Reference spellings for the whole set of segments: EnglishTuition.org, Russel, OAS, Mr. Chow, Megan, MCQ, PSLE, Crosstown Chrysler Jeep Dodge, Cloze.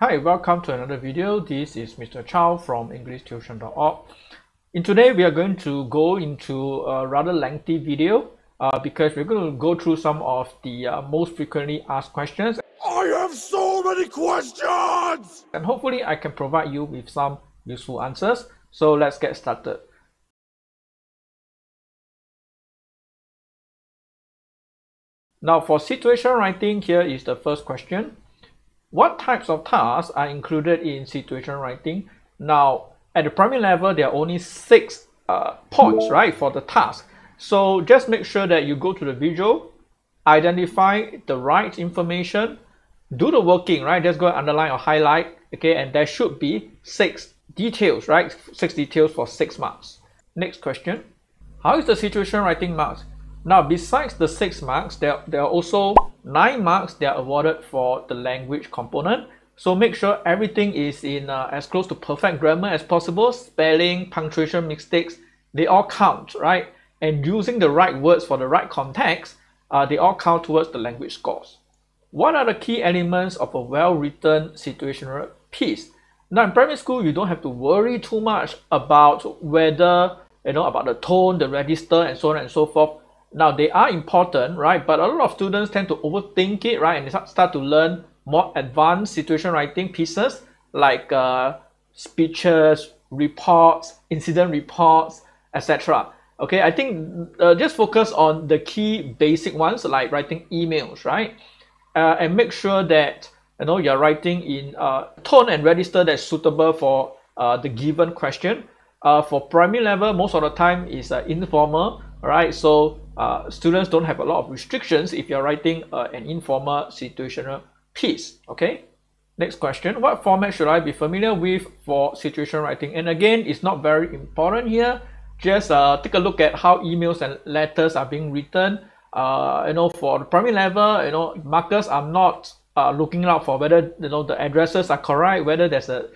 Hi, welcome to another video. This is Mr. Chow from EnglishTuition.org. In today, we are going to go into a rather lengthy video because we're going to go through some of the most frequently asked questions. I have so many questions! And hopefully I can provide you with some useful answers. So let's get started. Now for situation writing, here is the first question. What types of tasks are included in situation writing? Now, at the primary level, there are only 6 points, right, for the task. So just make sure that you go to the visual, identify the right information, do the working, right? Just go underline or highlight, okay? And there should be 6 details, right? 6 details for 6 marks. Next question. How is the situation writing marks? Now, besides the 6 marks, there are also 9 marks that are awarded for the language component. So make sure everything is in as close to perfect grammar as possible. Spelling, punctuation mistakes, they all count, right? And using the right words for the right context, they all count towards the language scores. What are the key elements of a well-written situational piece? Now, in primary school, you don't have to worry too much about whether, you know, about the tone, the register, and so on and so forth. Now, they are important, right? But a lot of students tend to overthink it, right? And they start to learn more advanced situation writing pieces like speeches, reports, incident reports, etc. Okay, I think just focus on the key basic ones like writing emails, right? And make sure that, you know, you're writing in tone and register that's suitable for the given question. For primary level, most of the time is informal, right? So students don't have a lot of restrictions if you're writing an informal situational piece, okay? Next question, what format should I be familiar with for situational writing? And again, it's not very important here. Just take a look at how emails and letters are being written. You know, for the primary level, you know, markers are not looking out for whether, you know, the addresses are correct, whether there's a,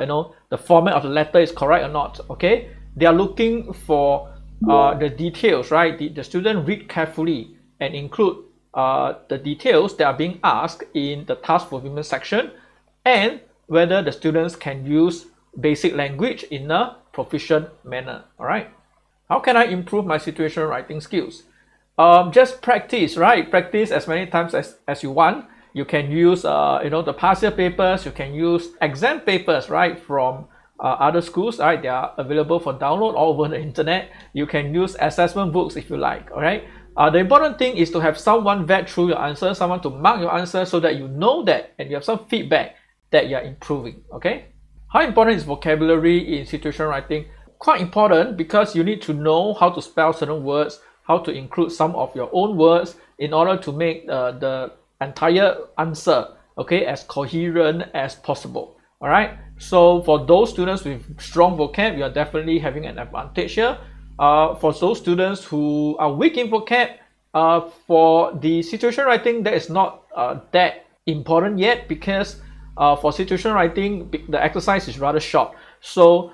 you know, the format of the letter is correct or not, okay? They are looking for the details, right? The student read carefully and include the details that are being asked in the task fulfillment section, and whether the students can use basic language in a proficient manner. All right. How can I improve my situational writing skills? Just practice, right? Practice as many times as you want. You can use, you know, the past year papers. You can use exam papers, right, from other schools, right? They are available for download all over the internet. You can use assessment books if you like, all right? The important thing is to have someone vet through your answer, someone to mark your answer so that you know that and you have some feedback that you are improving, okay? How important is vocabulary in situational writing? Quite important, because you need to know how to spell certain words, how to include some of your own words in order to make the entire answer, okay, as coherent as possible. All right, so for those students with strong vocab, you are definitely having an advantage here. For those students who are weak in vocab, for the situational writing, that is not that important yet, because for situational writing, the exercise is rather short. So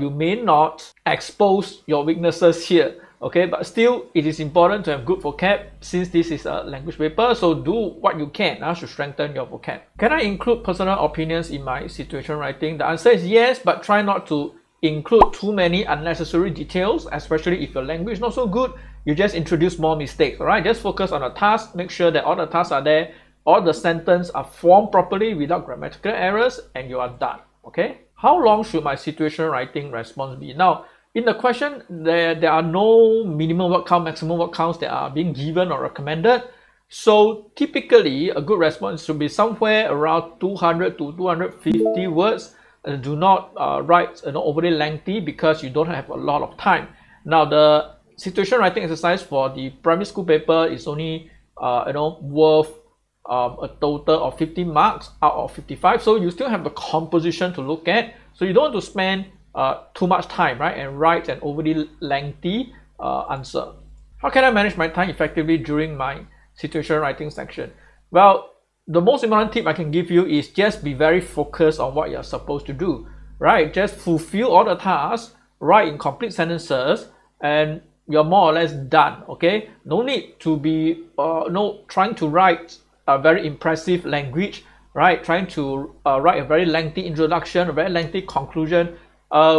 you may not expose your weaknesses here, okay? But still, it is important to have good vocab since this is a language paper. So do what you can to strengthen your vocab. Can I include personal opinions in my situational writing? The answer is yes, but try not to include too many unnecessary details, especially if your language is not so good. You just introduce more mistakes, all right? Just focus on a task. Make sure that all the tasks are there, all the sentences are formed properly without grammatical errors, and you are done, okay? How long should my situational writing response be? Now, in the question, there are no minimum word count, maximum word counts that are being given or recommended. So typically, a good response should be somewhere around 200 to 250 words. Do not write overly lengthy because you don't have a lot of time. Now, the situational writing exercise for the primary school paper is only worth a total of 50 marks out of 55. So you still have the composition to look at. So you don't want to spend too much time, right, and write an overly lengthy answer. How can I manage my time effectively during my situational writing section? Well, the most important tip I can give you is just be very focused on what you're supposed to do, right? Just fulfill all the tasks, write in complete sentences, and you're more or less done, okay? No need to be trying to write a very impressive language, right? Trying to write a very lengthy introduction, a very lengthy conclusion,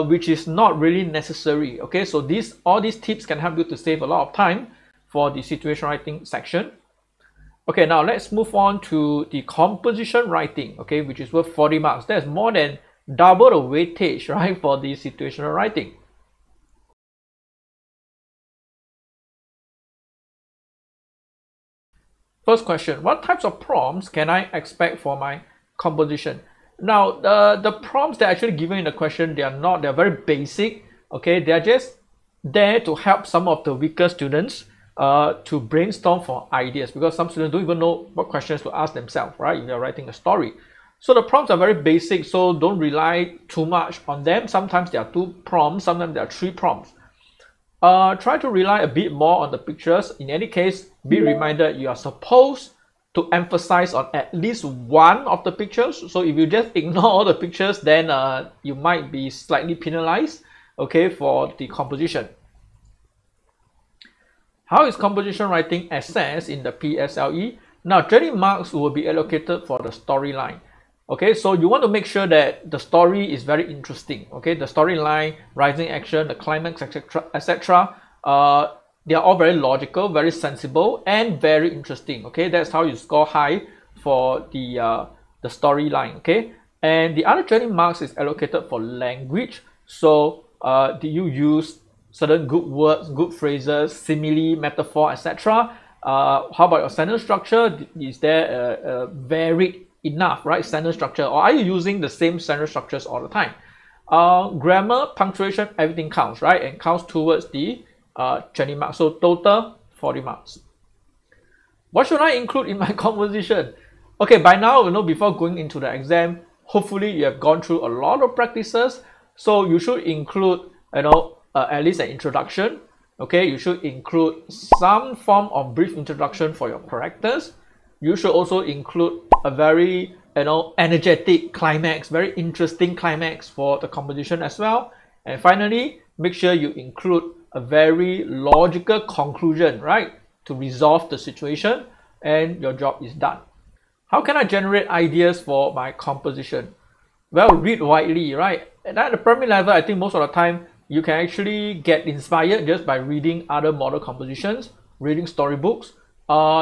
which is not really necessary. Okay, so all these tips can help you to save a lot of time for the situation writing section. Okay, now let's move on to the composition writing, okay, which is worth 40 marks. That's more than double the weightage, right, for the situational writing. First question, what types of prompts can I expect for my composition? Now, the prompts that are actually given in the question, they're very basic, okay? They're just there to help some of the weaker students to brainstorm for ideas, because some students don't even know what questions to ask themselves, right, if they're writing a story. So the prompts are very basic, so don't rely too much on them. Sometimes there are 2 prompts, sometimes there are 3 prompts. Try to rely a bit more on the pictures. In any case, be reminded you are supposed to emphasize on at least one of the pictures. So if you just ignore all the pictures, then you might be slightly penalized, okay, for the composition. How is composition writing assessed in the PSLE? Now, 30 marks will be allocated for the storyline. Okay, so you want to make sure that the story is very interesting. Okay, the storyline, rising action, the climax, etc. They are all very logical, very sensible, and very interesting. Okay, that's how you score high for the storyline. Okay, and the other 20 marks is allocated for language. So, do you use certain good words, good phrases, simile, metaphor, etc.? How about your sentence structure? Is there a varied enough, right, sentence structure, or are you using the same sentence structures all the time? Grammar, punctuation, everything counts, right, and counts towards the 20 marks. So total 40 marks. What should I include in my composition? Okay, by now, you know, before going into the exam, hopefully you have gone through a lot of practices. So you should include, you know, at least an introduction. Okay, you should include some form of brief introduction for your characters. You should also include a very, you know, energetic climax, very interesting climax for the composition as well. And finally, make sure you include a very logical conclusion, right, to resolve the situation, and your job is done. How can I generate ideas for my composition? Well, read widely, right? And at the primary level, I think most of the time you can actually get inspired just by reading other model compositions, reading storybooks.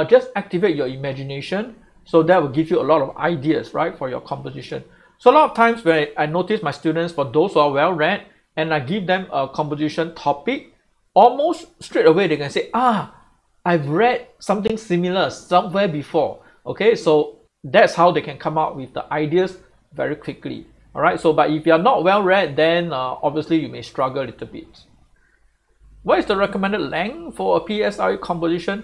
Just activate your imagination, so that will give you a lot of ideas, right, for your composition. So a lot of times when I notice my students, for those who are well read, and I give them a composition topic, almost straight away they can say, ah, I've read something similar somewhere before. Okay, so that's how they can come up with the ideas very quickly. All right, so but if you are not well read, then obviously you may struggle a little bit. What is the recommended length for a PSLE composition?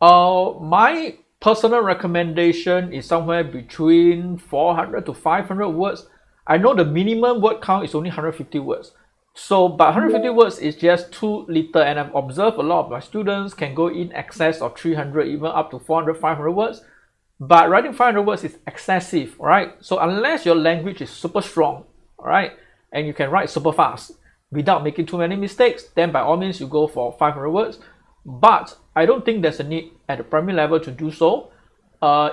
My personal recommendation is somewhere between 400 to 500 words. I know the minimum word count is only 150 words. So, but 150 words is just too little, and I've observed a lot of my students can go in excess of 300, even up to 400, 500 words. But writing 500 words is excessive, right? So unless your language is super strong, all right, and you can write super fast without making too many mistakes, then by all means you go for 500 words. But I don't think there's a need at the primary level to do so.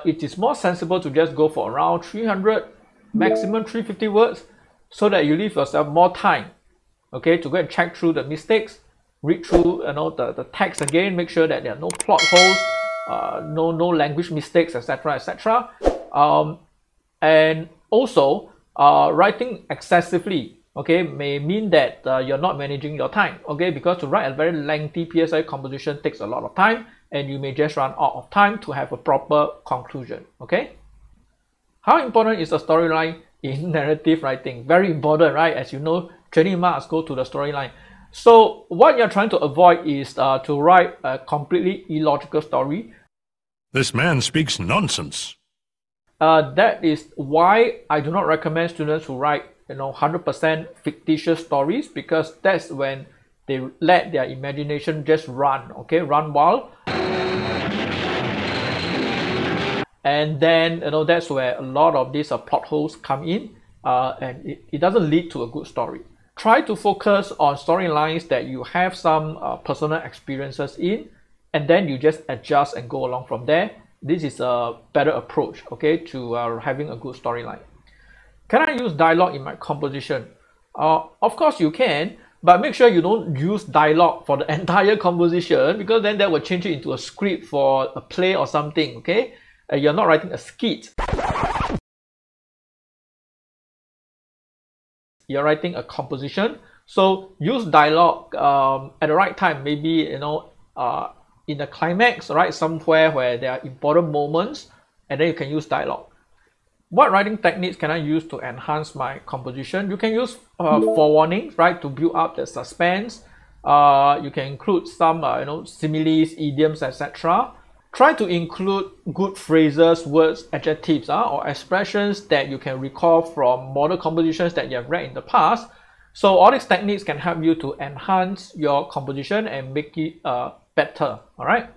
It is more sensible to just go for around 300, maximum 350 words, so that you leave yourself more time, okay, to go and check through the mistakes, read through, you know, the text again, make sure that there are no plot holes, no language mistakes, etc., etc. And also, writing excessively, okay, may mean that you're not managing your time, okay, because to write a very lengthy PSLE composition takes a lot of time, and you may just run out of time to have a proper conclusion, okay. How important is the storyline in narrative writing? Very important, right? As you know, 20 marks go to the storyline. So what you're trying to avoid is to write a completely illogical story. This man speaks nonsense. That is why I do not recommend students who write, you know, 100% fictitious stories, because that's when they let their imagination just run, okay, run wild, and then, you know, that's where a lot of these plot holes come in, and it doesn't lead to a good story. Try to focus on storylines that you have some personal experiences in, and then you just adjust and go along from there. This is a better approach, okay, to having a good storyline. Can I use dialogue in my composition? Of course you can, but make sure you don't use dialogue for the entire composition, because then that will change it into a script for a play or something, okay? You're not writing a skit. You're writing a composition, so use dialogue at the right time, maybe, you know, in the climax, right, somewhere where there are important moments, and then you can use dialogue. What writing techniques can I use to enhance my composition? You can use forewarnings, right, to build up the suspense. You can include some, you know, similes, idioms, etc. Try to include good phrases, words, adjectives, or expressions that you can recall from model compositions that you have read in the past. So all these techniques can help you to enhance your composition and make it better. All right.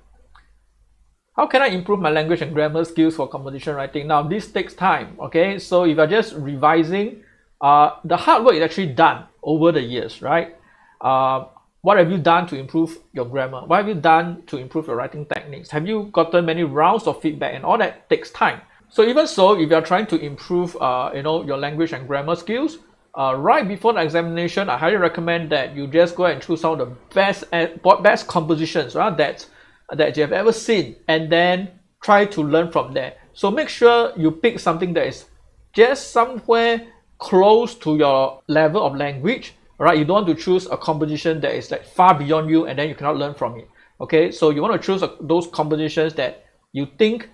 How can I improve my language and grammar skills for composition writing? Now this takes time. Okay. So if you're just revising, the hard work is actually done over the years, right? What have you done to improve your grammar? What have you done to improve your writing techniques? Have you gotten many rounds of feedback? And all that takes time. So even so, if you're trying to improve, you know, your language and grammar skills, right before the examination, I highly recommend that you just go and choose some of the best compositions, right, that you have ever seen, and then try to learn from there. So make sure you pick something that is just somewhere close to your level of language, right? You don't want to choose a composition that is like far beyond you and then you cannot learn from it, okay? So you want to choose those compositions that you think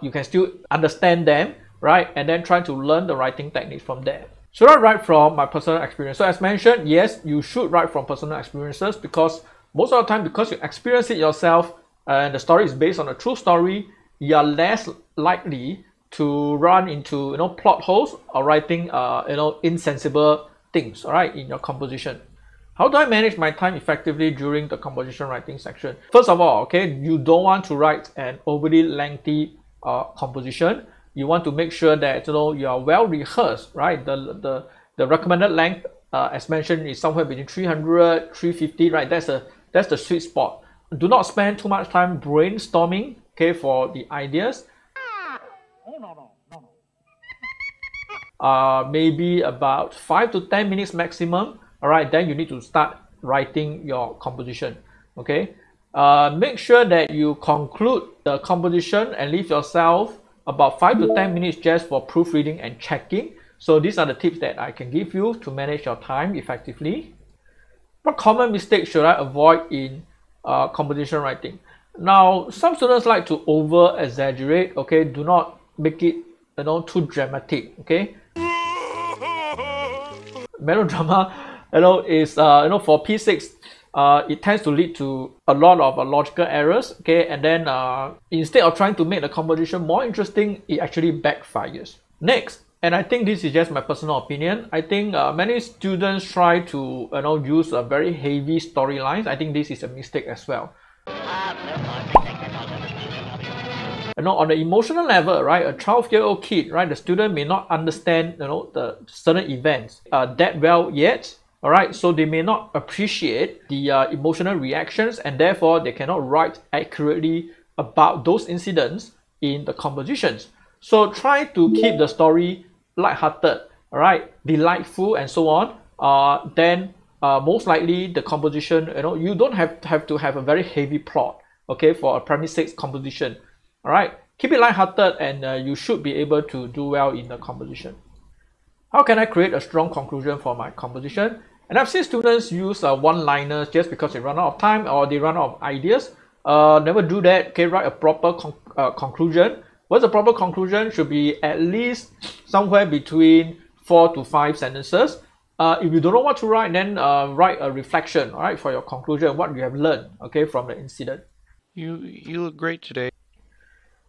you can still understand them, right? And then try to learn the writing techniques from there. Should I write from my personal experience? So as mentioned, yes, you should write from personal experiences, because most of the time, because you experience it yourself and the story is based on a true story, you are less likely to run into, you know, plot holes or writing, you know, insensible things, all right, in your composition. How do I manage my time effectively during the composition writing section? First of all, okay, you don't want to write an overly lengthy composition. You want to make sure that, you know, you are well rehearsed, right? The recommended length, as mentioned, is somewhere between 300, 350, right? That's the sweet spot. Do not spend too much time brainstorming, okay, for the ideas. Maybe about 5 to 10 minutes maximum. All right, then you need to start writing your composition, okay? Make sure that you conclude the composition and leave yourself about 5 to 10 minutes just for proofreading and checking. So these are the tips that I can give you to manage your time effectively. What common mistakes should I avoid in composition writing? Now, some students like to over-exaggerate, okay? Do not make it, you know, too dramatic, okay? Melodrama, you know, is, you know, for P6, it tends to lead to a lot of logical errors, okay? And then instead of trying to make the composition more interesting, it actually backfires. Next, and I think this is just my personal opinion, I think many students try to, you know, use a very heavy storylines. I think this is a mistake as well. You know, on the emotional level, right, a 12-year-old kid, right, the student may not understand, you know, the certain events that well yet. Alright, so they may not appreciate the emotional reactions, and therefore they cannot write accurately about those incidents in the compositions. So try to keep the story lighthearted, alright, delightful and so on. Then most likely the composition, you know, you don't have to have a very heavy plot, okay, for a primary 6 composition. Alright, keep it lighthearted and you should be able to do well in the composition. How can I create a strong conclusion for my composition? And I've seen students use one-liners just because they run out of time or they run out of ideas. Never do that. Okay, write a proper conclusion. What's a proper conclusion? Should be at least somewhere between 4 to 5 sentences. If you don't know what to write, then write a reflection, all right, for your conclusion, what you have learned, okay, from the incident. You look great today.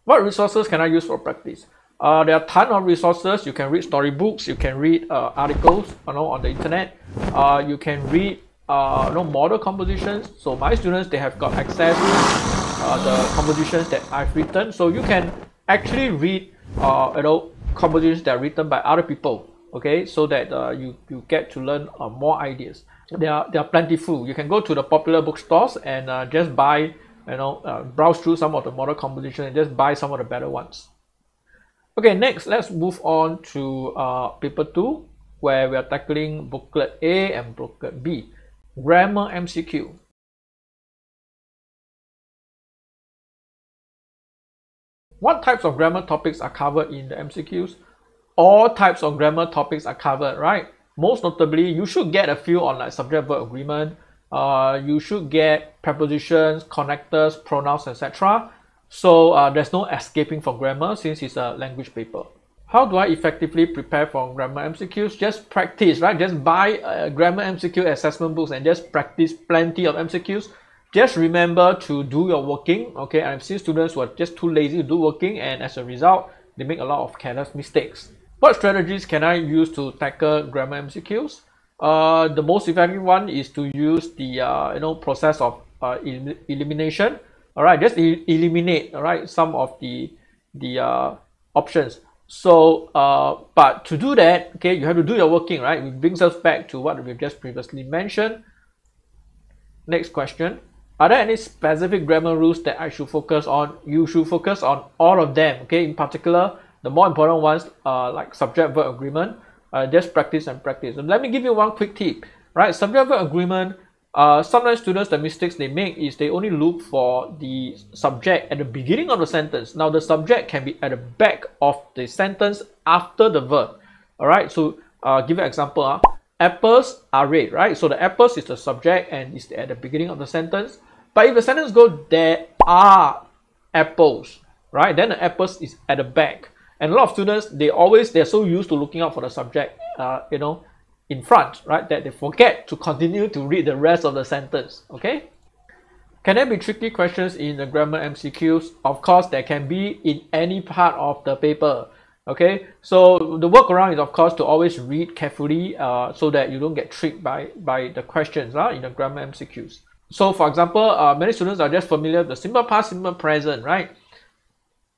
What resources can I use for practice? There are a ton of resources. You can read storybooks, you can read articles, you know, on the internet. You can read, you know, model compositions. So my students, they have got access to the compositions that I've written. So you can actually read, you know, compositions that are written by other people. Okay, so that you get to learn more ideas. They are plentiful. You can go to the popular bookstores and just buy you know, browse through some of the model composition and just buy some of the better ones. Okay, next let's move on to paper 2, where we are tackling booklet A and booklet B, grammar MCQ. What types of grammar topics are covered in the MCQs? All types of grammar topics are covered, right? Most notably, you should get a few on like subject-verb agreement. You should get prepositions, connectors, pronouns, etc. So there's no escaping for grammar since it's a language paper. How do I effectively prepare for grammar MCQs? Just practice, right? Just buy grammar MCQ assessment books and just practice plenty of MCQs. Just remember to do your working, okay? I've seen students who are just too lazy to do working, and as a result, they make a lot of careless mistakes. What strategies can I use to tackle grammar MCQs? The most effective one is to use the process of elimination. All right, just eliminate, all right, some of the options. So, but to do that, okay, you have to do your working, right? It brings us back to what we've just previously mentioned. Next question. Are there any specific grammar rules that I should focus on? You should focus on all of them, okay? In particular, the more important ones like subject-verb agreement. Just practice and practice. And let me give you one quick tip, right? Subject-verb agreement, sometimes students, the mistakes they make is they only look for the subject at the beginning of the sentence. Now, the subject can be at the back of the sentence after the verb, all right? So, give you an example, apples are red, right? So, the apples is the subject and it's at the beginning of the sentence. But if the sentence goes, there are apples, right? Then the apples is at the back. And a lot of students, they're so used to looking out for the subject, in front, right? That they forget to continue to read the rest of the sentence, okay? Can there be tricky questions in the grammar MCQs? Of course, there can be in any part of the paper, okay? So the workaround is, of course, to always read carefully so that you don't get tricked by the questions in the grammar MCQs. So, for example, many students are just familiar with the simple past, simple present, right?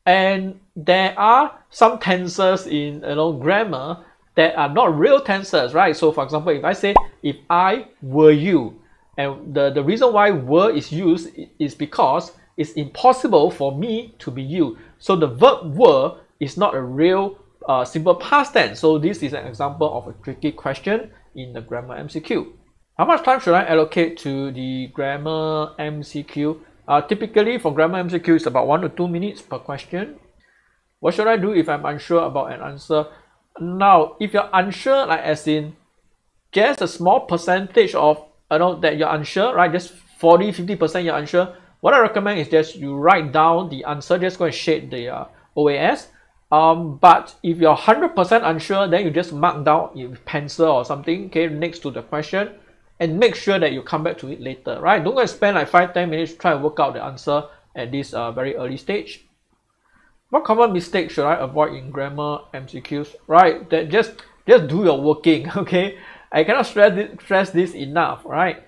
And there are some tenses in grammar that are not real tenses, right? So, for example, if I say, if I were you, and the reason why were is used is because it's impossible for me to be you. So, the verb were is not a real simple past tense. So, this is an example of a tricky question in the grammar MCQ. How much time should I allocate to the grammar MCQ? Typically, for grammar MCQ, it's about 1 to 2 minutes per question. What should I do if I'm unsure about an answer? Now, if you're unsure, like as in just a small percentage of, that you're unsure, right? Just 40, 50% you're unsure. What I recommend is just you write down the answer, just go and shade the OAS. But if you're 100% unsure, then you just mark down with pencil or something, okay, next to the question. And make sure that you come back to it later, right? Don't go and spend like 5-10 minutes to try and work out the answer at this very early stage. What common mistakes should I avoid in grammar MCQs? Right, that just do your working, okay? I cannot stress this enough, right?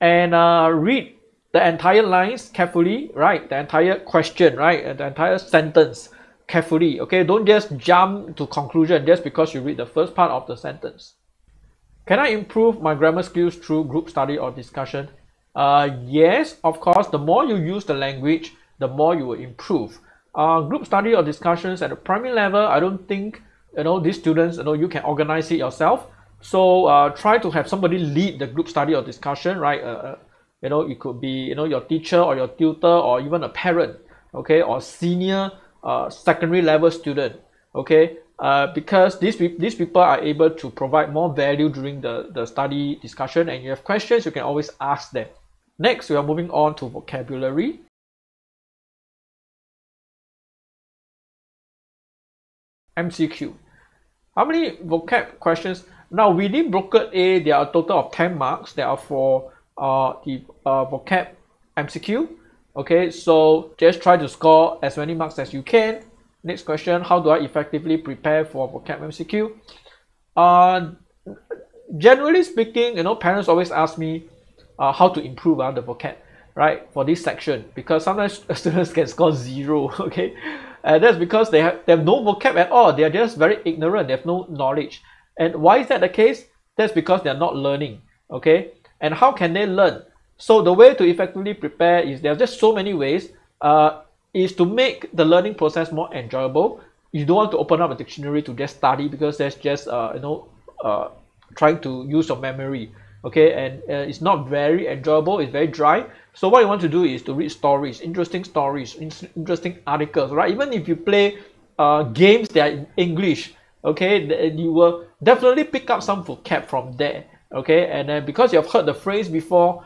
And read the entire lines carefully, right? The entire question, right? The entire sentence carefully, okay? Don't just jump to conclusion just because you read the first part of the sentence. Can I improve my grammar skills through group study or discussion? Yes, of course. The more you use the language, the more you will improve. Group study or discussions at the primary level, I don't think these students, you can organize it yourself. So try to have somebody lead the group study or discussion, right? It could be your teacher or your tutor or even a parent, okay, or senior secondary level student, okay. Because these people are able to provide more value during the study discussion, and you have questions, you can always ask them. Next, we are moving on to vocabulary. MCQ. How many vocab questions? Now, within booklet A, there are a total of 10 marks. There are for the vocab MCQ. Okay, so just try to score as many marks as you can. Next question, how do I effectively prepare for vocab MCQ? Generally speaking, parents always ask me how to improve the vocab, right, for this section, because sometimes students can score 0, okay? And that's because they have no vocab at all. They are just very ignorant. They have no knowledge. And why is that the case? That's because they are not learning, okay? And how can they learn? So the way to effectively prepare is, there are just so many ways, is to make the learning process more enjoyable. You don't want to open up a dictionary to just study, because that's just trying to use your memory, okay, and it's not very enjoyable, it's very dry. So what you want to do is to read stories, interesting articles, right? Even if you play games that are in English, okay, you will definitely pick up some vocab from there, okay, and then because you have heard the phrase before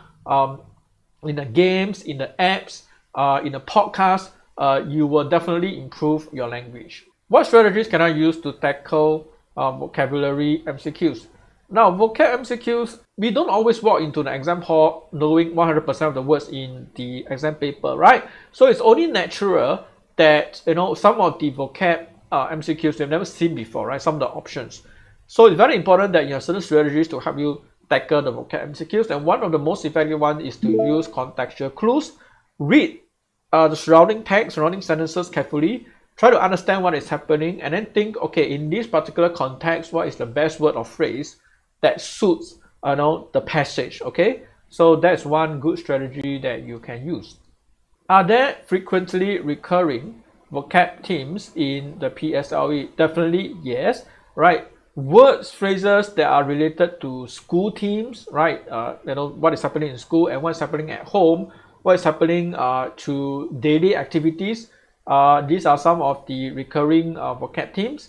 in the games, in the apps, in the podcast, you will definitely improve your language. What strategies can I use to tackle vocabulary MCQs? Now, vocab MCQs, we don't always walk into the exam hall knowing 100% of the words in the exam paper, right? So it's only natural that, you know, some of the vocab MCQs you've never seen before, right? Some of the options. So it's very important that you have certain strategies to help you tackle the vocab MCQs, and one of the most effective ones is to use contextual clues. Read the surrounding text, surrounding sentences carefully, try to understand what is happening, and then think, okay, in this particular context, what is the best word or phrase that suits, you know, the passage, okay? So that's one good strategy that you can use. Are there frequently recurring vocab themes in the PSLE? Definitely yes, right? Words, phrases that are related to school themes, right? You know, what is happening in school and what's happening at home, what's happening to daily activities. These are some of the recurring vocab themes.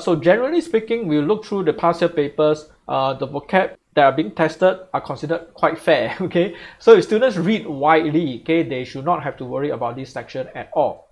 So generally speaking, we look through the past year papers, the vocab that are being tested are considered quite fair, okay? So if students read widely, okay, they should not have to worry about this section at all.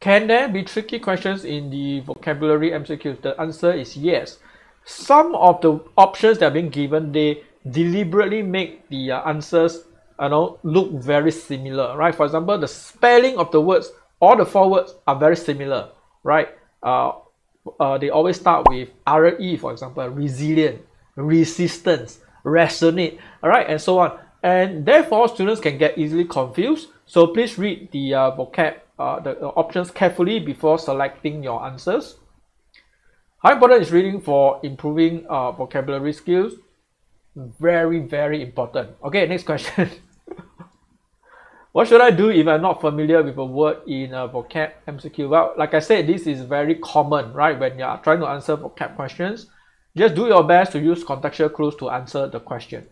Can there be tricky questions in the vocabulary MCQs? The answer is yes. Some of the options that are being given, they deliberately make the answers, you know, look very similar, right? For example, the spelling of the words, all the four words are very similar, right? They always start with RE, for example, resilient, resistance, resonate, all right, and so on. And therefore, students can get easily confused. So please read the vocab, the options carefully before selecting your answers. How important is reading for improving vocabulary skills? Very, very important. Okay, next question. What should I do if I'm not familiar with a word in a vocab MCQ? Well, like I said, this is very common, right? When you are trying to answer vocab questions, just do your best to use contextual clues to answer the question.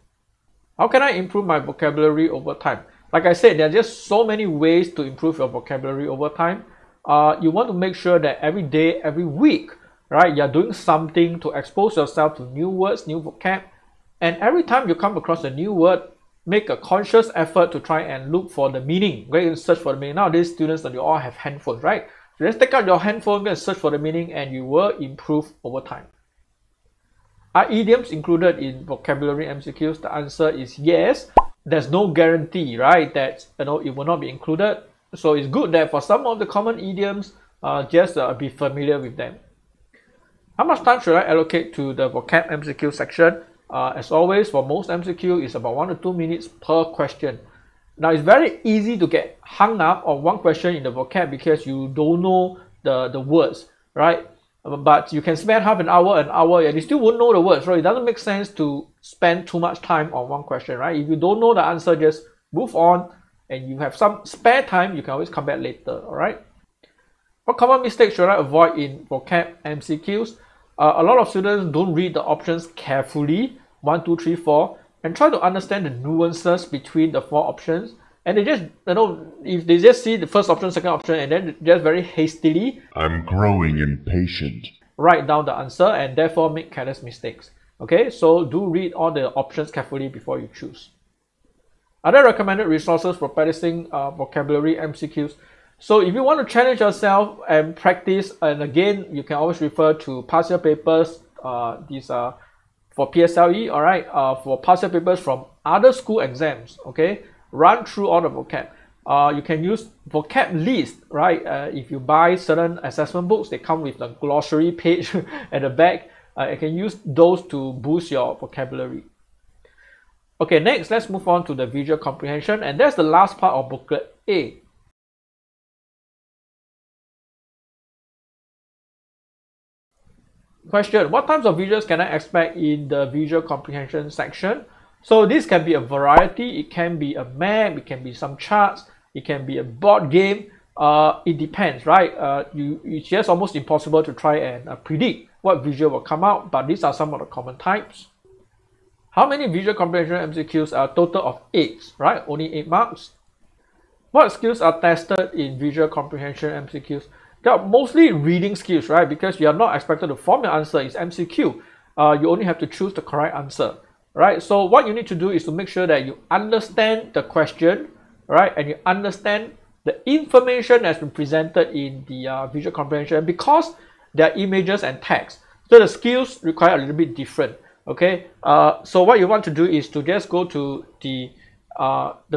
How can I improve my vocabulary over time? Like I said, there are just so many ways to improve your vocabulary over time. You want to make sure that every day, every week, right, you're doing something to expose yourself to new words, new vocab. And every time you come across a new word, make a conscious effort to try and look for the meaning. Go and search for the meaning. Nowadays, students, you all have handphones, right? So just take out your handphone, go and search for the meaning, and you will improve over time. Are idioms included in vocabulary MCQs? The answer is yes. There's no guarantee, right, that, you know, it will not be included. So it's good that for some of the common idioms, just be familiar with them. How much time should I allocate to the vocab MCQ section? As always, for most MCQ, it's about 1 to 2 minutes per question. Now, it's very easy to get hung up on one question in the vocab because you don't know the words, right? But you can spend half an hour, and you still won't know the words, right? It doesn't make sense to spend too much time on one question, right? If you don't know the answer, just move on, and you have some spare time, you can always come back later, all right? What common mistakes should I avoid in vocab MCQs? A lot of students don't read the options carefully, 1, 2, 3, 4, and try to understand the nuances between the four options, and they just, you know, if they just see the first option, second option, and then just very hastily, I'm growing impatient, write down the answer, and therefore make careless mistakes. Okay, so do read all the options carefully before you choose. Are there recommended resources for practicing vocabulary MCQs? So if you want to challenge yourself and practice, and again, you can always refer to past year papers. These are for PSLE, all right, for past year papers from other school exams, okay? Run through all the vocab. You can use vocab list, right? If you buy certain assessment books, they come with the glossary page at the back. You can use those to boost your vocabulary. Okay, next, let's move on to the visual comprehension, and that's the last part of booklet A. Question: what types of visuals can I expect in the visual comprehension section? So this can be a variety, it can be a map, it can be some charts, it can be a board game. It depends, right? It's just almost impossible to try and predict what visual will come out, but these are some of the common types. How many visual comprehension MCQs are a total of 8, right? Only 8 marks. What skills are tested in visual comprehension MCQs? They are mostly reading skills, right? Because you are not expected to form your answer, it's MCQ. You only have to choose the correct answer, right? So what you need to do is to make sure that you understand the question, right? And you understand the information that's been presented in the visual comprehension, because there are images and text. So the skills require a little bit different. Okay, so what you want to do is to just go to the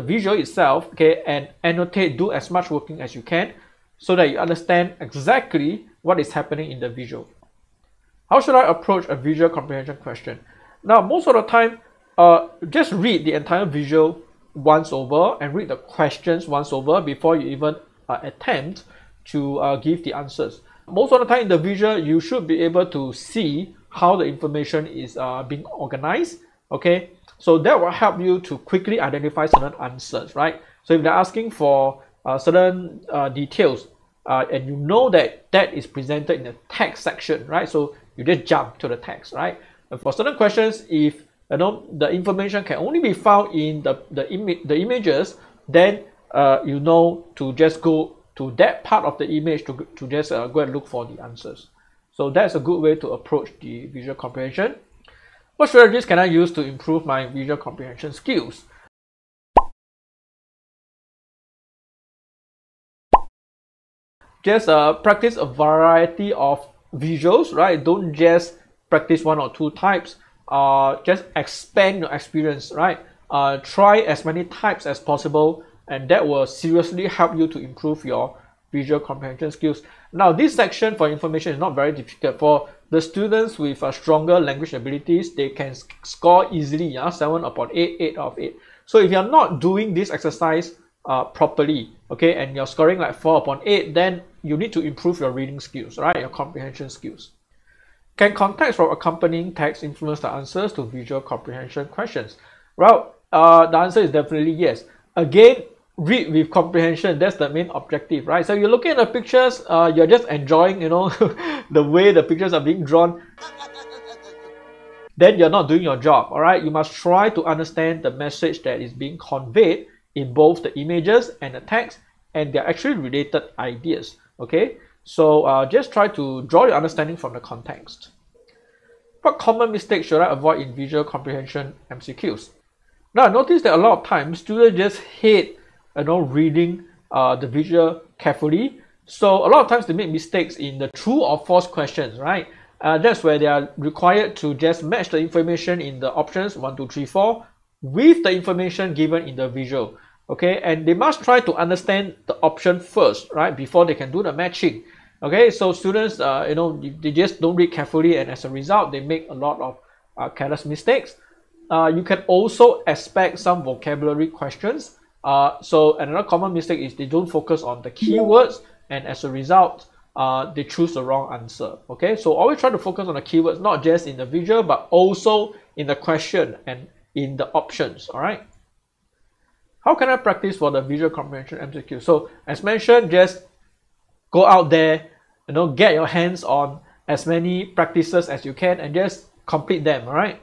visual itself, okay, and annotate, do as much working as you can so that you understand exactly what is happening in the visual. How should I approach a visual comprehension question? Now, most of the time, just read the entire visual once over and read the questions once over before you even attempt to give the answers. Most of the time in the visual, you should be able to see how the information is being organized, okay? So that will help you to quickly identify certain answers, right? So if they're asking for certain details and you know that that is presented in the text section, right? So you just jump to the text, right? And for certain questions, if you know the information can only be found in the images, then you know to just go to that part of the image to just go and look for the answers. So that's a good way to approach the visual comprehension. What strategies can I use to improve my visual comprehension skills? Just practice a variety of visuals, right? Don't just practice one or two types. Just expand your experience, right? Try as many types as possible, and that will seriously help you to improve your visual comprehension skills. Now, this section for information is not very difficult. For the students with stronger language abilities, they can score easily, 7 upon 8, 8 out of 8. So if you're not doing this exercise properly, okay, and you're scoring like 4 upon 8, then you need to improve your reading skills, right? Your comprehension skills. Can context from accompanying text influence the answers to visual comprehension questions? Well, the answer is definitely yes. Again, read with comprehension, that's the main objective, right? So you're looking at the pictures, you're just enjoying, you know, the way the pictures are being drawn, then you're not doing your job, all right? You must try to understand the message that is being conveyed in both the images and the text, and they're actually related ideas, okay? So just try to draw your understanding from the context. What common mistakes should I avoid in visual comprehension MCQs? Now, I noticed that a lot of times students just hate, you know, reading the visual carefully. So a lot of times they make mistakes in the true or false questions, right? That's where they are required to just match the information in the options 1, 2, 3, 4 with the information given in the visual, okay? And they must try to understand the option first, right? Before they can do the matching, okay? So students, you know, they just don't read carefully, and as a result, they make a lot of careless mistakes. You can also expect some vocabulary questions. So another common mistake is they don't focus on the keywords, and as a result, they choose the wrong answer. Okay, so always try to focus on the keywords, not just in the visual, but also in the question and in the options. All right. How can I practice for the visual comprehension MCQ? So as mentioned, just go out there, you know, get your hands on as many practices as you can, and just complete them. All right.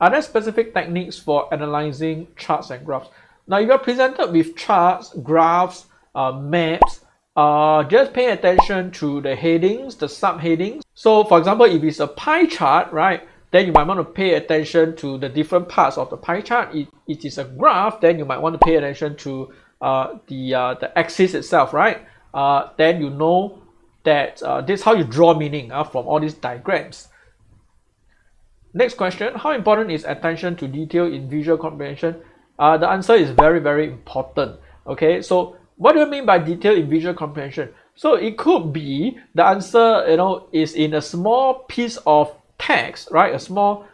Are there specific techniques for analyzing charts and graphs? Now, if you're presented with charts, graphs, maps, just pay attention to the headings, the subheadings. So, for example, if it's a pie chart, right, then you might want to pay attention to the different parts of the pie chart. If it is a graph, then you might want to pay attention to the axis itself, right? Then you know that this is how you draw meaning from all these diagrams. Next question, how important is attention to detail in visual comprehension? The answer is very, very important. Okay, so what do you mean by detail in visual comprehension? So it could be the answer, you know, is in a small piece of text, right? A small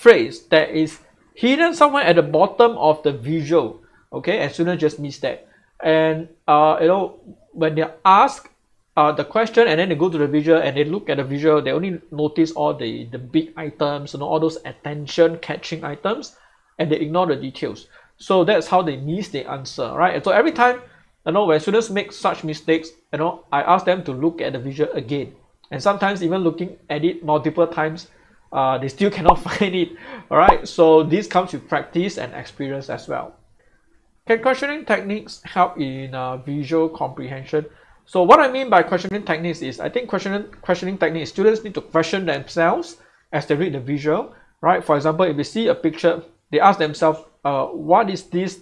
phrase that is hidden somewhere at the bottom of the visual. Okay, and students just miss that. And you know, when they ask the question and then they go to the visual and they look at the visual, they only notice all the big items, you know, all those attention catching items. and they ignore the details. So that's how they miss the answer, right? And so every time, you know, when students make such mistakes, you know, I ask them to look at the visual again. And sometimes even looking at it multiple times, they still cannot find it, all right? So this comes with practice and experience as well. Can questioning techniques help in visual comprehension? So what I mean by questioning techniques is, I think questioning techniques, students need to question themselves as they read the visual, right? For example, if we see a picture, they ask themselves, what is this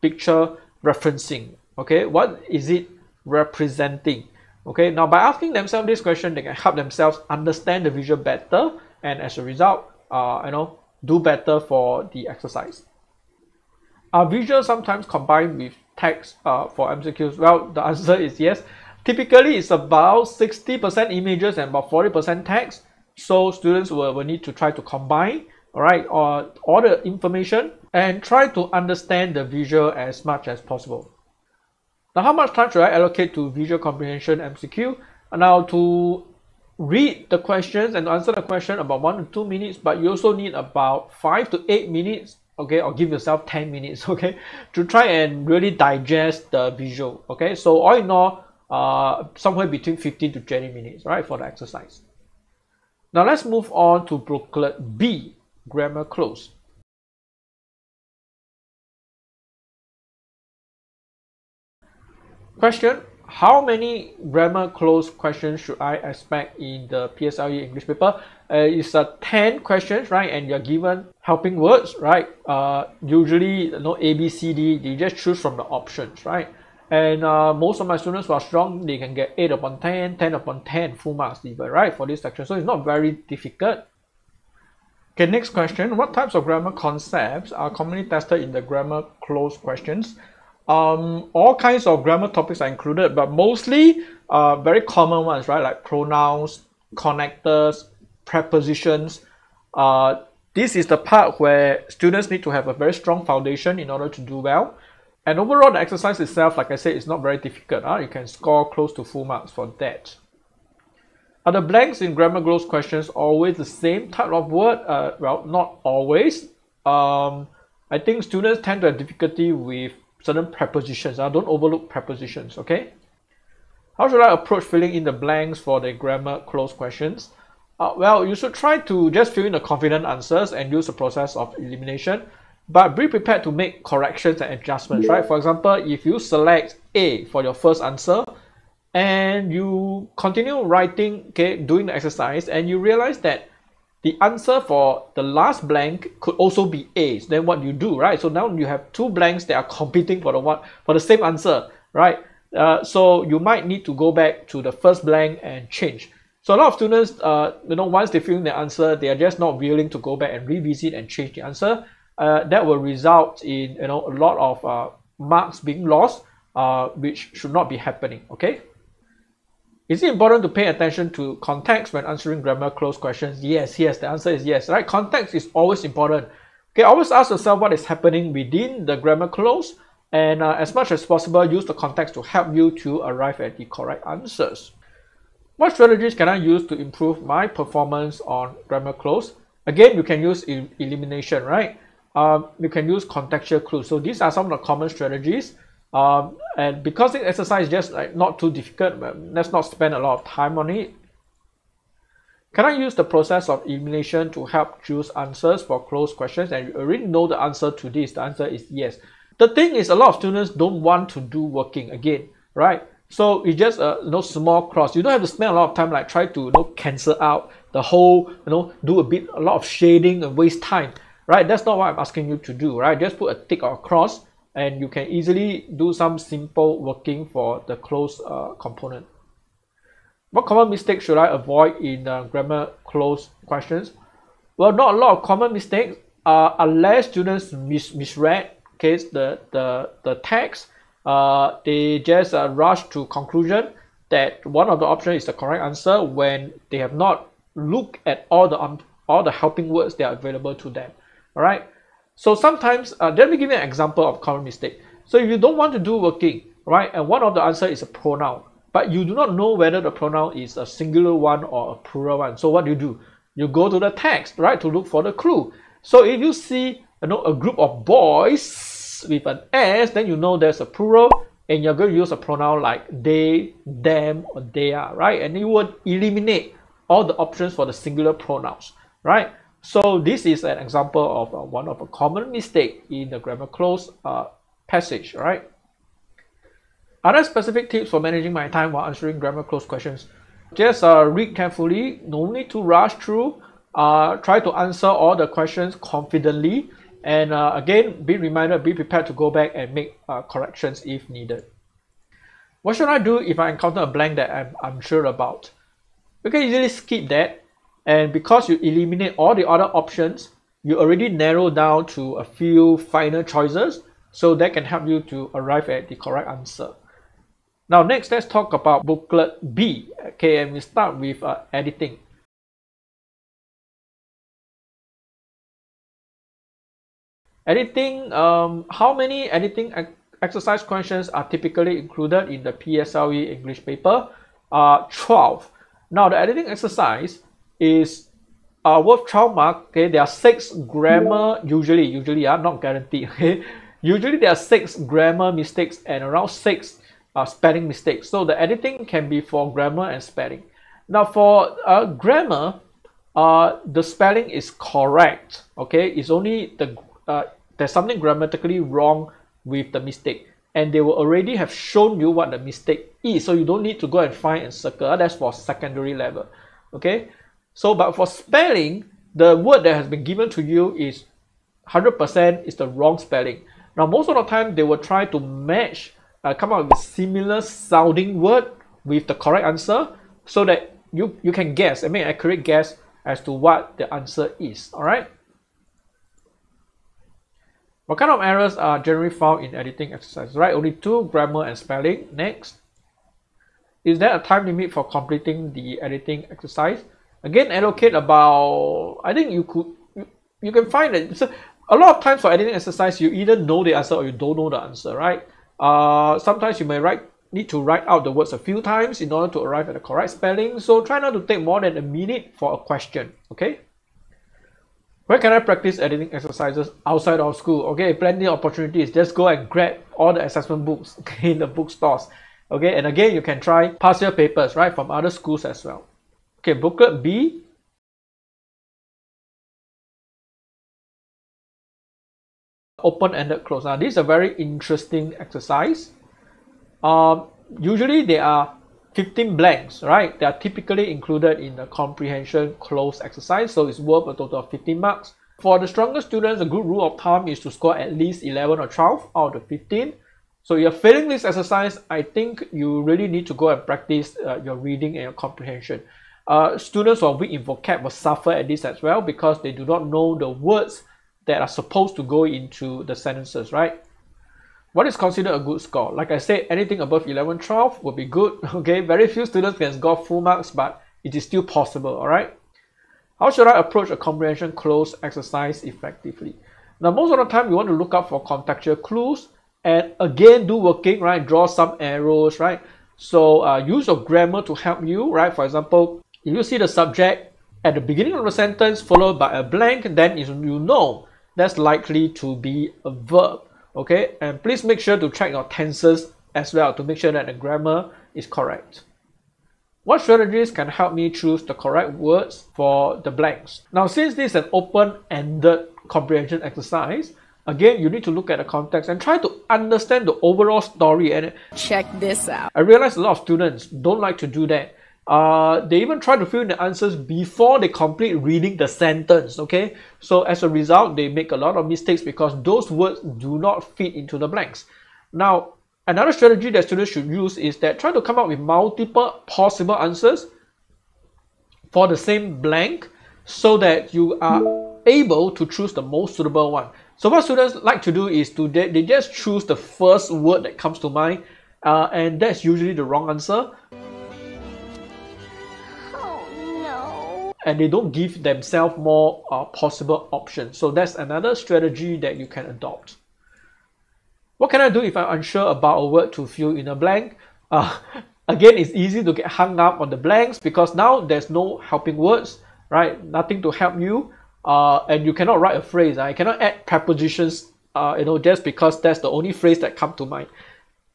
picture referencing? Okay, what is it representing? Okay, now by asking themselves this question, they can help themselves understand the visual better, and as a result, you know, do better for the exercise. Are visuals sometimes combined with text for MCQs? Well, the answer is yes. Typically, it's about 60% images and about 40% text. So students will need to try to combine, all right, all the information and try to understand the visual as much as possible. Now, how much time should I allocate to visual comprehension MCQ? Now, to read the questions and answer the question, about 1 to 2 minutes, but you also need about 5 to 8 minutes, okay, or give yourself 10 minutes, okay, to try and really digest the visual, okay? So all in all, somewhere between 15 to 20 minutes, right, for the exercise. Now, let's move on to booklet B, Grammar Close. Question: how many grammar close questions should I expect in the PSLE English paper? It's 10 questions, right? And you're given helping words, right? Usually, you know, A, B, C, D, you just choose from the options, right? And most of my students who are strong, they can get 8 upon 10, 10 upon 10, full marks even, right? For this section. So it's not very difficult. Okay, next question. What types of grammar concepts are commonly tested in the grammar close questions? All kinds of grammar topics are included, but mostly very common ones, right? Like pronouns, connectors, prepositions. This is the part where students need to have a very strong foundation in order to do well. And overall, the exercise itself, like I said, is not very difficult. You can score close to full marks for that. Are the blanks in grammar close questions always the same type of word? Well, not always. I think students tend to have difficulty with certain prepositions. Don't overlook prepositions, okay? How should I approach filling in the blanks for the grammar close questions? Well, you should try to just fill in the confident answers and use the process of elimination, but be prepared to make corrections and adjustments, right? For example, if you select A for your first answer and you continue writing, okay, doing the exercise, and you realize that the answer for the last blank could also be A, so then what you do, right? So now you have two blanks that are competing for the same answer, right? So you might need to go back to the first blank and change. So a lot of students, you know, once they fill in the answer, they are just not willing to go back and revisit and change the answer. That will result in, you know, a lot of marks being lost, which should not be happening, okay? Is it important to pay attention to context when answering grammar close questions? Yes, yes, the answer is yes, right? Context is always important. Okay, always ask yourself what is happening within the grammar close, and as much as possible, use the context to help you to arrive at the correct answers. What strategies can I use to improve my performance on grammar close? Again, you can use elimination, right? You can use contextual clues. So these are some of the common strategies. And because this exercise is just like not too difficult, but let's not spend a lot of time on it. Can I use the process of elimination to help choose answers for close questions? And you already know the answer to this. The answer is yes. The thing is, a lot of students don't want to do working again, right? So it's just a small cross. You don't have to spend a lot of time like try to cancel out the whole, do a lot of shading and waste time, right? That's not what I'm asking you to do, right? Just put a tick or a cross, and you can easily do some simple working for the close component. What common mistakes should I avoid in grammar close questions? Well, not a lot of common mistakes, unless students misread the text. They just rush to conclusion that one of the options is the correct answer when they have not looked at all the helping words that are available to them, all right? So sometimes, let me give you an example of common mistake. So if you don't want to do working, right, and one of the answers is a pronoun, but you do not know whether the pronoun is a singular one or a plural one. So what do? You go to the text, right, to look for the clue. So if you see, a group of boys with an S, then you know there's a plural, and you're going to use a pronoun like they, them, or they are, right? And it would eliminate all the options for the singular pronouns, right? So this is an example of one of a common mistake in the grammar close passage, right? Other specific tips for managing my time while answering grammar close questions. Just read carefully, no need to rush through. Try to answer all the questions confidently, and again, be reminded, be prepared to go back and make corrections if needed. What should I do if I encounter a blank that I'm unsure about? You can easily skip that, and because you eliminate all the other options, you already narrow down to a few final choices, so that can help you to arrive at the correct answer. Now next, let's talk about booklet B, okay, and we start with editing. Editing, how many editing exercise questions are typically included in the PSLE English paper? 12. Now the editing exercise is worth 12 marks. Okay, there are 6 grammar, usually not guaranteed. Okay, usually there are 6 grammar mistakes and around 6 spelling mistakes. So the editing can be for grammar and spelling. Now for grammar, the spelling is correct. Okay, it's only the there's something grammatically wrong with the mistake, and they will already have shown you what the mistake is, so you don't need to go and find and circle. That's for secondary level, okay? So but for spelling, the word that has been given to you is 100% is the wrong spelling. Now most of the time they will try to match, come up with a similar sounding word with the correct answer, so that you can guess and make an accurate guess as to what the answer is. All right, what kind of errors are generally found in editing exercises, right? Only 2, grammar and spelling. Next, is there a time limit for completing the editing exercise? Again, allocate about, I think you can find it. So a lot of times for editing exercise, you either know the answer or you don't know the answer, right? Sometimes you may need to write out the words a few times in order to arrive at the correct spelling. So try not to take more than a minute for a question, okay? Where can I practice editing exercises outside of school? Okay, plenty of opportunities. Just go and grab all the assessment books, okay, in the bookstores. Okay, and again, you can try past year papers, right, from other schools as well. Okay, booklet B. Open-ended close. Now, this is a very interesting exercise. Usually, there are 15 blanks, right? They are typically included in the comprehension close exercise, so it's worth a total of 15 marks. For the stronger students, a good rule of thumb is to score at least 11 or 12 out of 15. So if you're failing this exercise, I think you really need to go and practice your reading and your comprehension. Students who are weak in vocab will suffer at this as well, because they do not know the words that are supposed to go into the sentences, right? What is considered a good score? Like I said, anything above 11, 12 would be good, okay? Very few students can score full marks, but it is still possible, all right? How should I approach a comprehension close exercise effectively? Now, most of the time, you want to look out for contextual clues, and again, do working, right? Draw some arrows, right? So use your grammar to help you, right? For example, if you see the subject at the beginning of the sentence followed by a blank, then you know that's likely to be a verb. Okay, and please make sure to check your tenses as well to make sure that the grammar is correct. What strategies can help me choose the correct words for the blanks? Now, since this is an open-ended comprehension exercise, again, you need to look at the context and try to understand the overall story. And check this out. I realize a lot of students don't like to do that. They even try to fill in the answers before they complete reading the sentence, okay? So as a result, they make a lot of mistakes because those words do not fit into the blanks. Now, another strategy that students should use is that try to come up with multiple possible answers for the same blank, so that you are able to choose the most suitable one. So what students like to do is they just choose the first word that comes to mind, and that's usually the wrong answer. And they don't give themselves more possible options. So that's another strategy that you can adopt. What can I do if I'm unsure about a word to fill in a blank? Again, it's easy to get hung up on the blanks because now there's no helping words, right? Nothing to help you. and you cannot write a phrase. You cannot add prepositions, just because that's the only phrase that come to mind.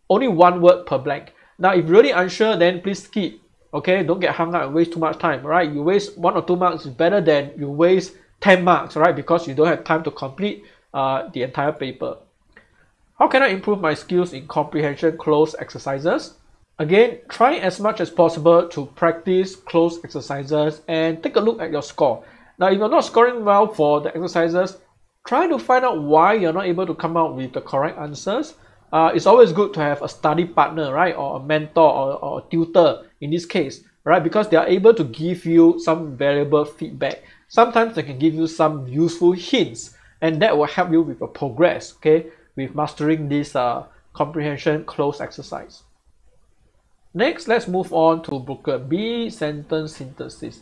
Only one word per blank. Now, if you're really unsure, then please skip. Okay, don't get hung up and waste too much time, right? You waste 1 or 2 marks is better than you waste 10 marks, right? Because you don't have time to complete the entire paper. How can I improve my skills in comprehension closed exercises? Again, try as much as possible to practice closed exercises and take a look at your score. Now, if you're not scoring well for the exercises, try to find out why you're not able to come out with the correct answers. It's always good to have a study partner, right, or a mentor or a tutor in this case, right, because they are able to give you some valuable feedback. Sometimes they can give you some useful hints, and that will help you with your progress, okay, with mastering this comprehension closed exercise. Next, let's move on to booklet B, sentence synthesis.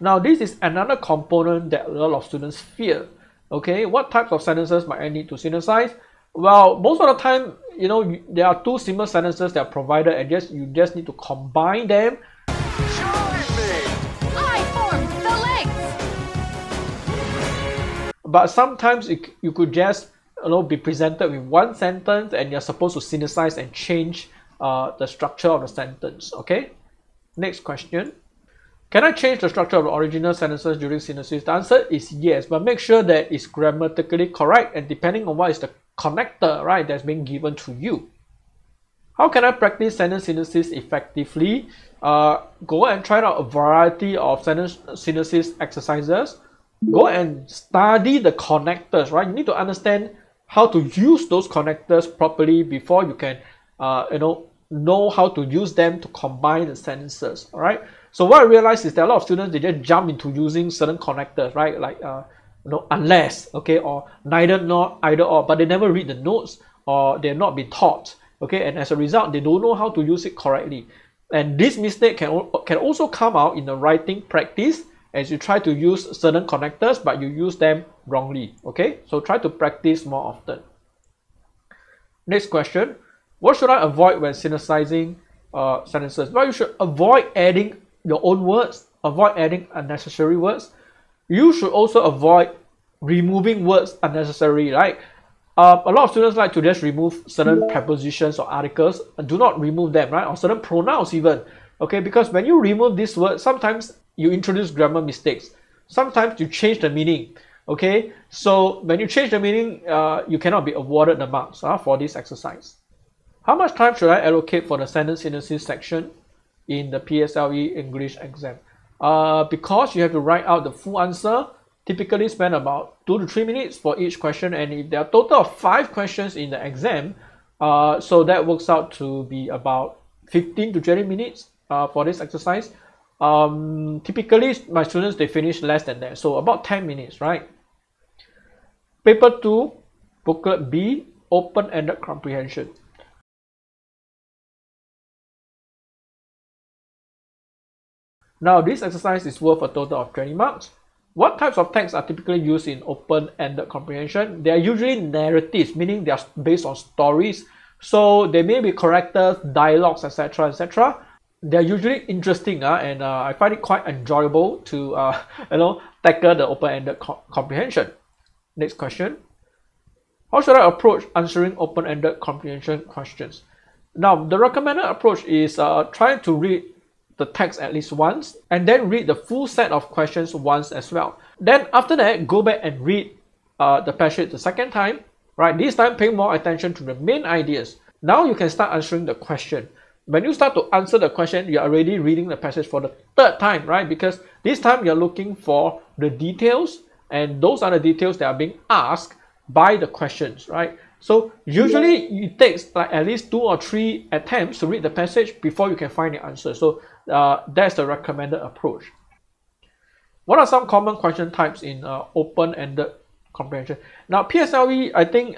Now, this is another component that a lot of students fear. Okay, what types of sentences might I need to synthesize? Well, most of the time, you know, there are 2 similar sentences that are provided, and you just need to combine them. I formed the legs. But sometimes you could just, you know, be presented with one sentence, and you're supposed to synthesize and change the structure of the sentence. Okay, next question. Can I change the structure of the original sentences during synthesis? The answer is yes, but make sure that it's grammatically correct and depending on what is the connector, right, that's being given to you. How can I practice sentence synthesis effectively? Go and try out a variety of sentence synthesis exercises. Go and study the connectors, right? You need to understand how to use those connectors properly before you can, know how to use them to combine the sentences, all right? So what I realized is that a lot of students, they just jump into using certain connectors, right? Like, unless, okay, or neither nor, either or, but they never read the notes or they're not been taught, okay? And as a result, they don't know how to use it correctly. And this mistake can also come out in the writing practice as you try to use certain connectors, but you use them wrongly, okay? So try to practice more often. Next question. What should I avoid when synthesizing sentences? Well, you should avoid adding your own words, avoid adding unnecessary words. You should also avoid removing words unnecessary, right? A lot of students like to just remove certain prepositions or articles, and do not remove them, right? Or certain pronouns even, okay? Because when you remove these words, sometimes you introduce grammar mistakes. Sometimes you change the meaning, okay? So when you change the meaning, you cannot be awarded the marks for this exercise. How much time should I allocate for the sentence synthesis section in the PSLE English exam? Because you have to write out the full answer, typically spend about 2 to 3 minutes for each question, and if there are a total of 5 questions in the exam, so that works out to be about 15 to 20 minutes for this exercise. Typically, my students, they finish less than that, so about 10 minutes, right? Paper 2, Booklet B, Open-Ended Comprehension. Now, this exercise is worth a total of 20 marks. What types of texts are typically used in open-ended comprehension? They are usually narratives, meaning they are based on stories. So they may be characters, dialogues, etc., etc. They are usually interesting, and I find it quite enjoyable to tackle the open-ended comprehension. Next question. How should I approach answering open-ended comprehension questions? Now, the recommended approach is trying to read the text at least once, and then read the full set of questions once as well. Then after that, go back and read the passage the second time, right? This time paying more attention to the main ideas. Now you can start answering the question. When you start to answer the question, you're already reading the passage for the 3rd time, right? Because this time you're looking for the details, and those are the details that are being asked by the questions, right? So usually it takes like at least 2 or 3 attempts to read the passage before you can find the answer. So that's the recommended approach. What are some common question types in open-ended comprehension? Now, PSLE, I think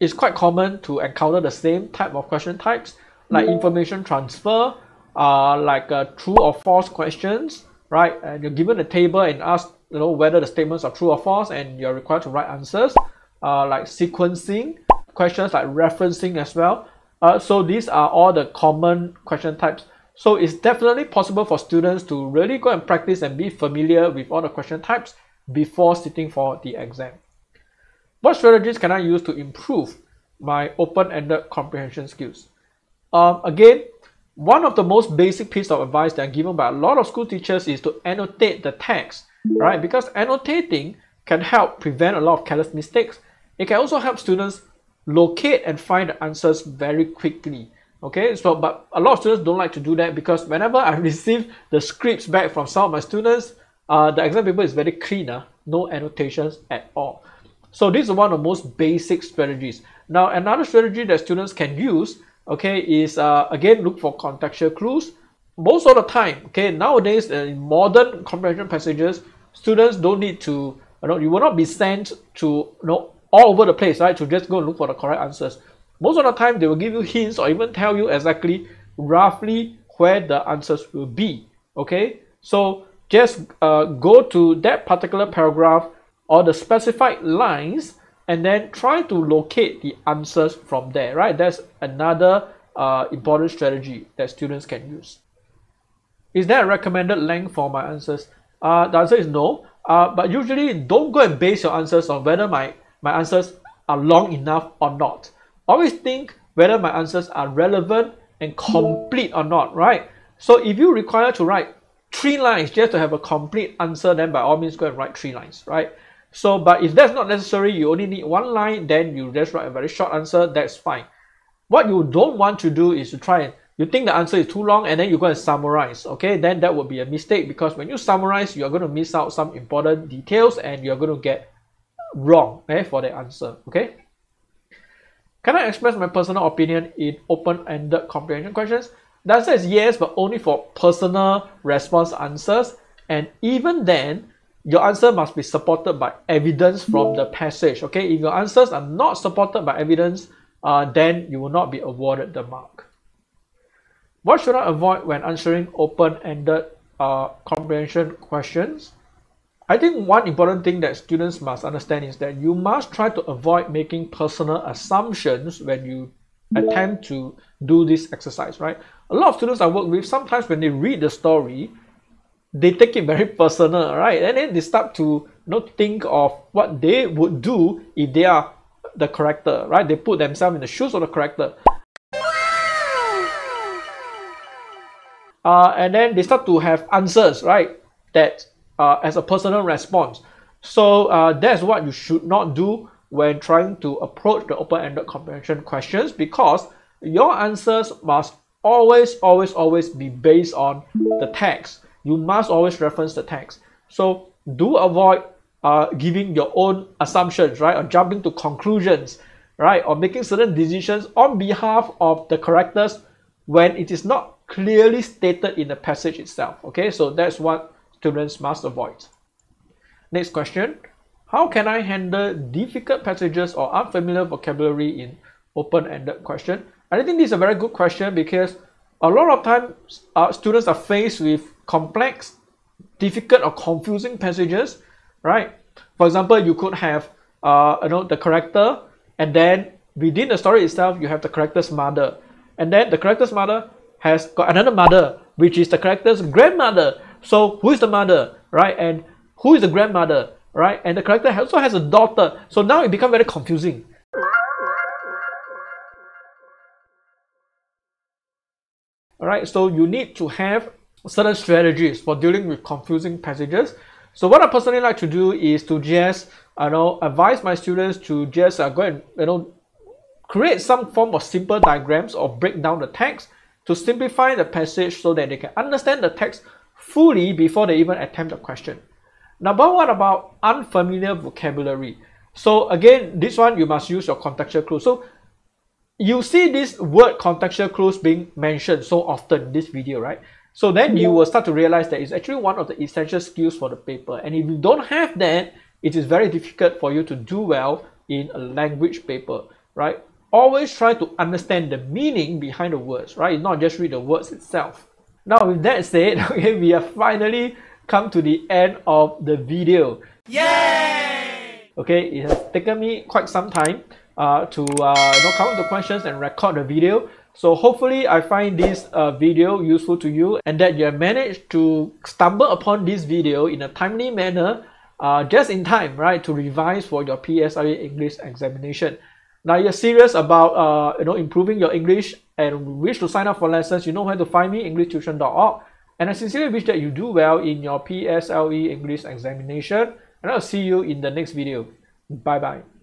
it's quite common to encounter the same type of question types, like information transfer, like true or false questions, right? And you're given a table and asked, whether the statements are true or false, and you're required to write answers. Like sequencing, questions like referencing as well. So these are all the common question types. So it's definitely possible for students to really go and practice and be familiar with all the question types before sitting for the exam. What strategies can I use to improve my open-ended comprehension skills? Again, one of the most basic piece of advice that are given by a lot of school teachers is to annotate the text, right? Because annotating can help prevent a lot of careless mistakes. It can also help students locate and find the answers very quickly. Okay, so but a lot of students don't like to do that, because whenever I receive the scripts back from some of my students, the exam paper is very clean, no annotations at all. So this is one of the most basic strategies. Now another strategy that students can use, okay, is again look for contextual clues. Most of the time, okay, nowadays in modern comprehension passages, students don't need to, you will not be sent to all over the place, right, to just go and look for the correct answers. Most of the time, they will give you hints or even tell you exactly, roughly, where the answers will be, okay? So just go to that particular paragraph or the specified lines and then try to locate the answers from there, right? That's another important strategy that students can use. Is there a recommended length for my answers? The answer is no, but usually don't go and base your answers on whether my answers are long enough or not. Always think whether my answers are relevant and complete or not, right? So if you require to write 3 lines just to have a complete answer, then by all means go and write 3 lines, right? So, but if that's not necessary, you only need 1 line, then you just write a very short answer, that's fine. What you don't want to do is to try and, you think the answer is too long and then you go and summarize, okay? Then that would be a mistake, because when you summarize, you're going to miss out some important details and you're going to get wrong, okay, for the answer, okay? Can I express my personal opinion in open-ended comprehension questions? The answer is yes, but only for personal response answers. And even then, your answer must be supported by evidence from the passage. Okay, if your answers are not supported by evidence, then you will not be awarded the mark. What should I avoid when answering open-ended comprehension questions? I think one important thing that students must understand is that you must try to avoid making personal assumptions when you attempt to do this exercise, right? A lot of students I work with, sometimes when they read the story, they take it very personal, right? And then they start to think of what they would do if they are the character, right? They put themselves in the shoes of the character. And then they start to have answers, right? That as a personal response. So that's what you should not do when trying to approach the open-ended comprehension questions, because your answers must always be based on the text. You must always reference the text. So do avoid giving your own assumptions, right, or jumping to conclusions, right, or making certain decisions on behalf of the characters when it is not clearly stated in the passage itself. Okay, so that's what students must avoid. Next question. How can I handle difficult passages or unfamiliar vocabulary in open-ended question? I think this is a very good question, because a lot of times students are faced with complex, difficult or confusing passages, right? For example, you could have the character, and then within the story itself you have the character's mother, and then the character's mother has got another mother, which is the character's grandmother. So who is the mother, right? And who is the grandmother, right? And the character also has a daughter. So now it becomes very confusing. All right, so you need to have certain strategies for dealing with confusing passages. So what I personally like to do is to just, advise my students to just go and, create some form of simple diagrams or break down the text to simplify the passage so that they can understand the text fully before they even attempt a question. Now, but what about unfamiliar vocabulary? So again, this one you must use your contextual clues. So you see this word contextual clues being mentioned so often in this video, right? So then you will start to realize that it's actually one of the essential skills for the paper. And if you don't have that, it is very difficult for you to do well in a language paper, right? Always try to understand the meaning behind the words, right? It's not just read the words itself. Now with that said, okay, we have finally come to the end of the video. Yay! Okay, it has taken me quite some time to count the questions and record the video. So hopefully I find this video useful to you and that you have managed to stumble upon this video in a timely manner just in time, right, to revise for your PSLE English examination. Now you're serious about improving your English and wish to sign up for lessons, you know where to find me, EnglishTuition.org. And I sincerely wish that you do well in your PSLE English examination, and I'll see you in the next video. Bye-bye.